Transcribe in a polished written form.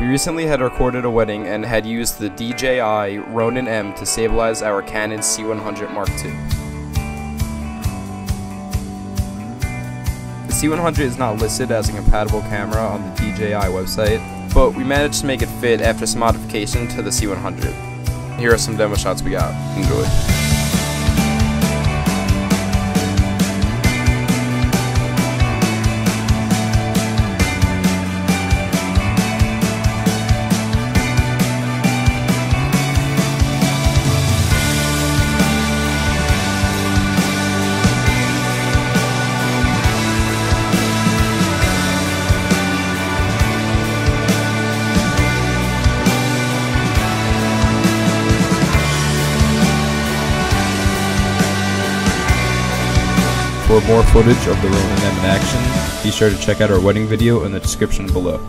We recently had recorded a wedding and had used the DJI Ronin M to stabilize our Canon C100 Mark II. The C100 is not listed as a compatible camera on the DJI website, but we managed to make it fit after some modification to the C100. Here are some demo shots we got. Enjoy. For more footage of the Ronin M in action, be sure to check out our wedding video in the description below.